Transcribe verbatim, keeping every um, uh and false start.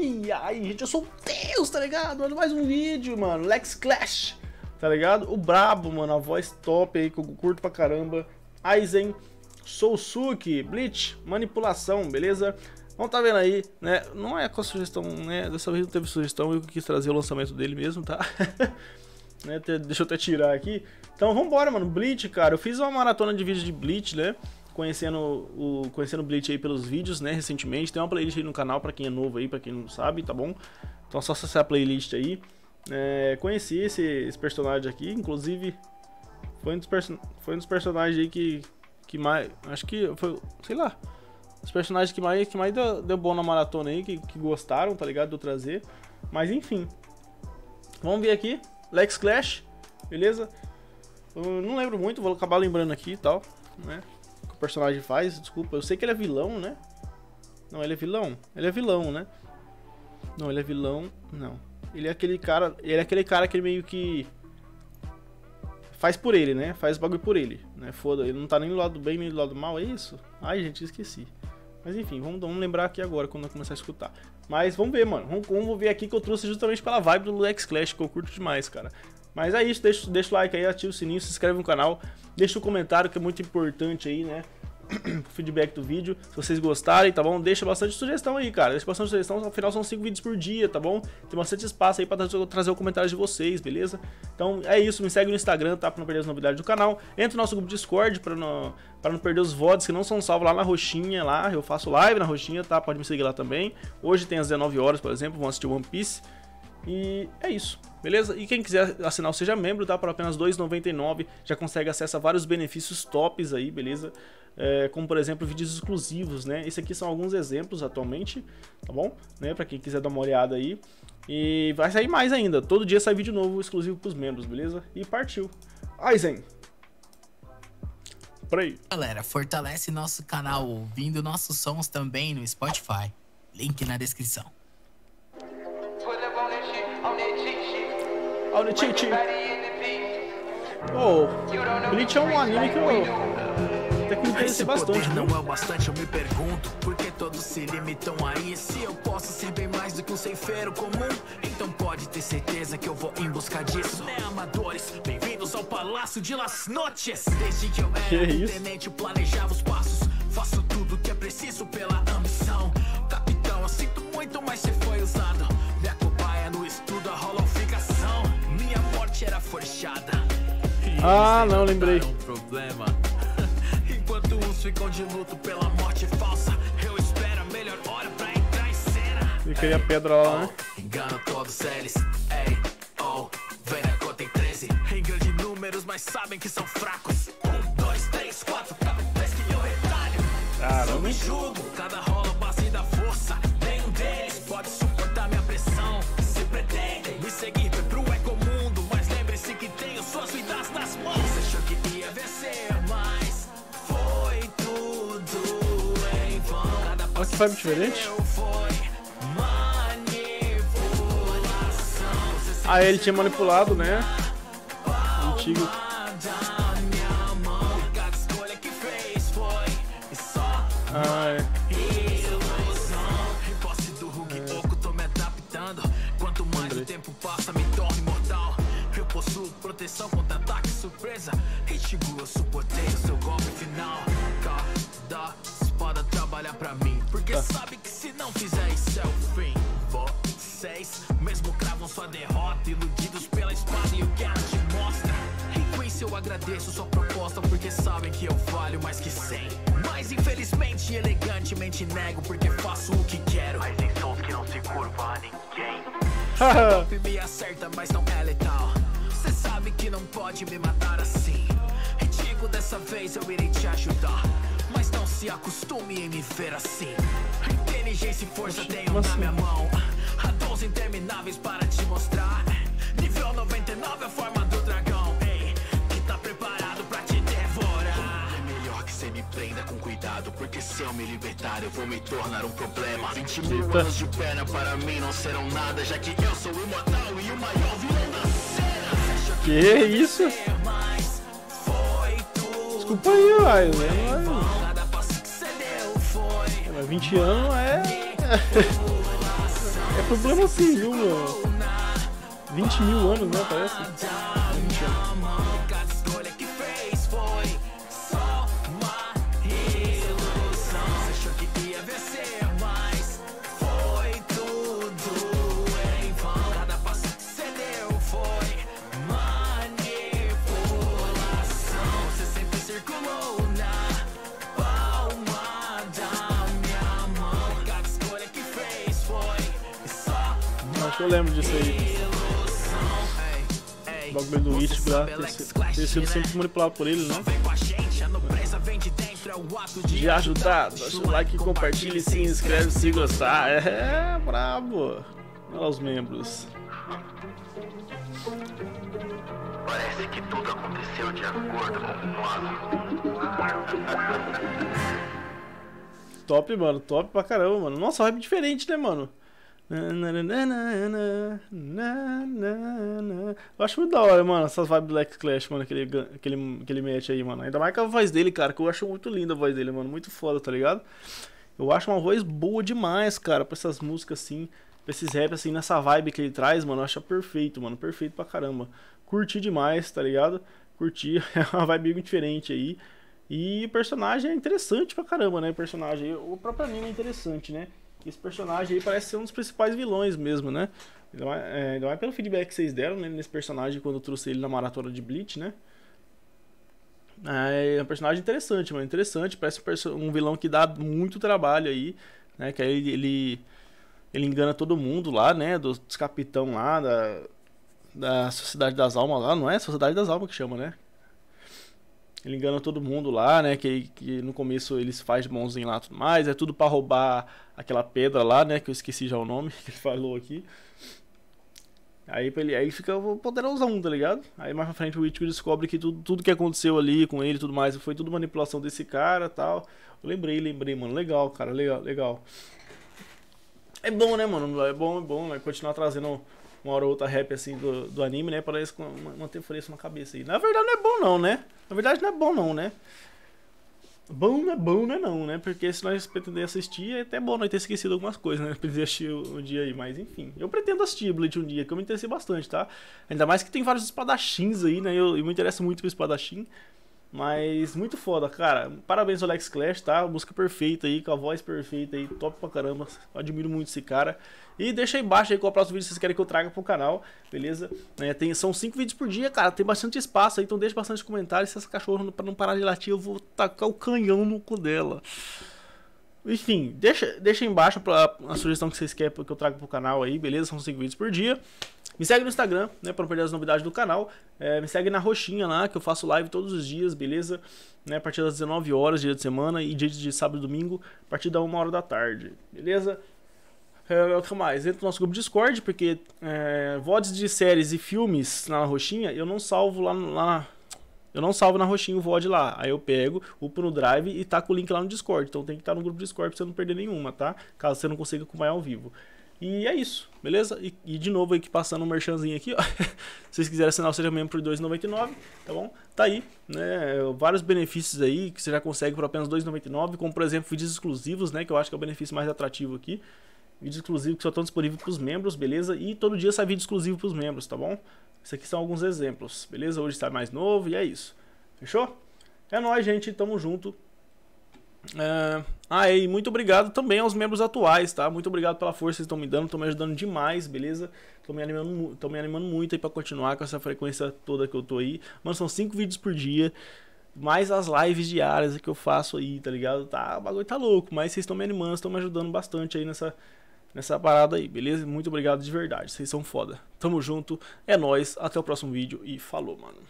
E aí, gente, eu sou o Deus, tá ligado? Olha mais um vídeo, mano, Lex Clash, tá ligado? O brabo, mano, a voz top aí, que eu curto pra caramba. Aizen Sousuke, Bleach, manipulação, beleza? Então tá vendo aí, né? Não é com a sugestão, né? Dessa vez não teve sugestão, eu quis trazer o lançamento dele mesmo, tá? Né? Deixa eu até tirar aqui. Então vambora, mano, Bleach, cara, eu fiz uma maratona de vídeo de Bleach, né? Conhecendo o conhecendo o Bleach aí pelos vídeos, né, recentemente. Tem uma playlist aí no canal pra quem é novo aí, pra quem não sabe, tá bom? Então só acessar a playlist aí. É, conheci esse, esse personagem aqui, inclusive foi um dos, person foi um dos personagens aí que, que mais, acho que foi, sei lá, os personagens que mais, que mais deu, deu bom na maratona aí, que, que gostaram, tá ligado, de eu trazer. Mas enfim, vamos ver aqui, Lex Clash, beleza? Eu não lembro muito, vou acabar lembrando aqui e tal, né? O personagem faz, desculpa, eu sei que ele é vilão, né? Não, ele é vilão, ele é vilão, né? Não, ele é vilão, não. Ele é aquele cara, ele é aquele cara que meio que faz por ele, né? Faz bagulho por ele, né? Foda, ele não tá nem do lado do bem, nem do lado do mal, é isso? Ai, gente, esqueci. Mas enfim, vamos, vamos lembrar aqui agora, quando eu começar a escutar. Mas vamos ver, mano, vamos, vamos ver aqui que eu trouxe justamente pela vibe do Lex Clash, que eu curto demais, cara. Mas é isso, deixa, deixa o like aí, ativa o sininho, se inscreve no canal, deixa o comentário que é muito importante aí, né, o feedback do vídeo, se vocês gostarem, tá bom? Deixa bastante sugestão aí, cara, deixa bastante sugestão, afinal são cinco vídeos por dia, tá bom? Tem bastante espaço aí pra trazer o comentário de vocês, beleza? Então é isso, me segue no Instagram, tá? Pra não perder as novidades do canal, entra no nosso grupo Discord pra não, pra não perder os V O Ds que não são salvos lá na roxinha, lá, eu faço live na roxinha, tá? Pode me seguir lá também, hoje tem às dezenove horas, por exemplo, vão assistir One Piece. E é isso, beleza? E quem quiser assinar o Seja Membro, tá? Por apenas dois reais e noventa e nove centavos, já consegue acesso a vários benefícios tops aí, beleza? É, como, por exemplo, vídeos exclusivos, né? Esse aqui são alguns exemplos atualmente, tá bom? Né? Pra quem quiser dar uma olhada aí. E vai sair mais ainda. Todo dia sai vídeo novo exclusivo pros membros, beleza? E partiu! Aizen! Peraí. Galera, fortalece nosso canal ouvindo nossos sons também no Spotify. Link na descrição. Olha o Chichi. Oh, Bleach é um anime que eu até que interessei bastante. Não é o bastante, eu me pergunto por que todos se limitam a isso. Se eu posso ser bem mais do que um ceifeiro comum, então pode ter certeza que eu vou em busca disso. Né, amadores, bem-vindos ao Palácio de Las Noches. Desde que eu era um tenente, planejava os passos. Faço tudo que é preciso pela ambição. Capitão, eu sinto muito, mas você foi usado. Me acompanha no estudo, a roloficação. Minha morte era forjada. Ah, não, lembrei. Um problema. Enquanto uns ficam de luto pela morte falsa, eu espero a melhor hora pra entrar em cena. Eu queria pedra lá, né? Engano todos eles. Ei, oh, vem na conta em treze. Em grandes números, mas sabem que são fracos. Um, dois, três, quatro, cabe três que eu retalho. Caramba. Me julgo, cada rola passa e dá força. Nenhum deles pode suportar minha pressão. Se pretendem me seguir pro ecomundo, mas lembre-se que tenho suas vidas nas mãos. Você achou que ia vencer, mas foi tudo em vão. Cada passo foi diferente. Ah, ele tinha manipulado, né? Antigo. Ah, é. Proteção contra ataque surpresa. Ichigo, eu suportei o seu golpe final. Cada espada trabalha pra mim, porque ah. sabe que se não fizer isso é o fim. Vocês mesmo cravam sua derrota, iludidos pela espada e o que ela te mostra. E com isso eu agradeço sua proposta, porque sabem que eu valho mais que cem. Mas infelizmente elegantemente nego, porque faço o que quero. Mas tem sons que não se curvam a ninguém. Seu golpe me acerta, mas não é letal. Você sabe que não pode me matar assim. E digo, dessa vez eu irei te ajudar. Mas não se acostume em me ver assim. Inteligência e força tenho na minha mão. Há dons intermináveis para te mostrar. Nível noventa e nove, a forma do dragão. Ei, que tá preparado pra te devorar. É melhor que você me prenda com cuidado, porque se eu me libertar eu vou me tornar um problema. Vinte mil anos de pena para mim não serão nada, já que eu sou imortal e o maior vilão da cena. Que isso? Desculpa aí, uai, né? vinte anos é. problema assim, viu, mano? vinte mil anos, né, parece? Eu lembro disso aí. O bagulho do Ichigo lá, ter sido sempre manipulado por eles, né? De ajudar, deixa o like, compartilha, se inscreve se gostar. É, brabo. Olha lá os membros. Parece que tudo aconteceu de acordo com o plano. Top, mano. Top pra caramba, mano. Nossa, vibe diferente, né, mano? Na, na, na, na, na, na, na. Eu acho muito da hora, mano, essas vibes do Lex Clash, mano, aquele, aquele, aquele match aí, mano. Ainda mais com a voz dele, cara, que eu acho muito linda a voz dele, mano. Muito foda, tá ligado? Eu acho uma voz boa demais, cara, pra essas músicas assim, pra esses rap assim, nessa vibe que ele traz, mano. Eu acho perfeito, mano, perfeito pra caramba. Curti demais, tá ligado? Curti, é uma vibe bem diferente aí. E o personagem é interessante pra caramba, né? O personagem, o próprio anime é interessante, né? Esse personagem aí parece ser um dos principais vilões mesmo, né? Ainda mais, é, ainda mais pelo feedback que vocês deram, né, nesse personagem quando eu trouxe ele na maratona de Bleach, né? É um personagem interessante, mano. Interessante, parece um vilão que dá muito trabalho aí, né? Que aí ele, ele, ele engana todo mundo lá, né? Dos, dos capitão lá, da, da Sociedade das Almas lá, não é? Sociedade das Almas que chama, né? Ele engana todo mundo lá, né, que, que no começo ele se faz de bonzinho lá tudo mais, é tudo pra roubar aquela pedra lá, né, que eu esqueci já o nome que ele falou aqui. Aí ele, aí fica poderosão, tá ligado? Aí mais pra frente o Ichigo descobre que tudo, tudo que aconteceu ali com ele e tudo mais, foi tudo manipulação desse cara e tal. Eu lembrei, lembrei, mano, legal, cara, legal, legal. É bom, né, mano, é bom, é bom, né, continuar trazendo uma hora ou outra rap assim do, do anime, né? Parece manter fresco na cabeça aí. Na verdade não é bom não, né? Na verdade não é bom não, né? Bom não é bom, né não, né? Porque se nós pretender assistir, é até bom nós ter esquecido algumas coisas, né? Pretender assistir um dia aí, mas enfim. Eu pretendo assistir Bleach um dia, que eu me interessei bastante, tá? Ainda mais que tem vários espadachins aí, né? Eu, eu me interesso muito pro espadachim. Mas muito foda, cara. Parabéns ao Lex Clash, tá? Música perfeita aí, com a voz perfeita aí, top pra caramba. Eu admiro muito esse cara. E deixa aí embaixo aí qual é o próximo vídeo que vocês querem que eu traga pro canal, beleza? É, tem, são cinco vídeos por dia, cara. Tem bastante espaço aí, então deixa bastante comentário. Se essa cachorra pra não parar de latir, eu vou tacar o canhão no cu dela. Enfim, deixa, deixa aí embaixo pra, a sugestão que vocês querem que eu traga pro canal aí, beleza? São cinco vídeos por dia. Me segue no Instagram, né, pra não perder as novidades do canal. É, me segue na roxinha lá, que eu faço live todos os dias, beleza? Né, a partir das dezenove horas, dia de semana, e dia de sábado e domingo, a partir da uma hora da tarde, beleza? É, o que mais? Entra no nosso grupo Discord, porque é, V O Ds de séries e filmes na roxinha, eu não salvo lá, lá eu não salvo na roxinha o V O D lá. Aí eu pego, upo no Drive e taco o link lá no Discord. Então tem que estar no grupo Discord pra você não perder nenhuma, tá? Caso você não consiga acompanhar ao vivo. E é isso, beleza? E, e de novo, aí que passando um merchanzinho aqui, ó. Se vocês quiserem assinar o Seja Membro por dois reais e noventa e nove centavos, tá bom? Tá aí, né? Vários benefícios aí que você já consegue por apenas dois reais e noventa e nove centavos, como por exemplo vídeos exclusivos, né? Que eu acho que é o benefício mais atrativo aqui. Vídeos exclusivos que só estão disponíveis para os membros, beleza? E todo dia sai vídeo exclusivo para os membros, tá bom? Isso aqui são alguns exemplos, beleza? Hoje sai mais novo e é isso. Fechou? É nóis, gente. Tamo junto. Uh, ah, e muito obrigado também aos membros atuais, tá? Muito obrigado pela força que vocês estão me dando, estão me ajudando demais, beleza? Estão me animando, estão me animando muito aí pra continuar com essa frequência toda que eu tô aí. Mano, são cinco vídeos por dia, mais as lives diárias que eu faço aí, tá ligado? Tá, o bagulho tá louco, mas vocês estão me animando, estão me ajudando bastante aí nessa, nessa parada aí, beleza? Muito obrigado de verdade, vocês são foda. Tamo junto, é nóis, até o próximo vídeo e falou, mano.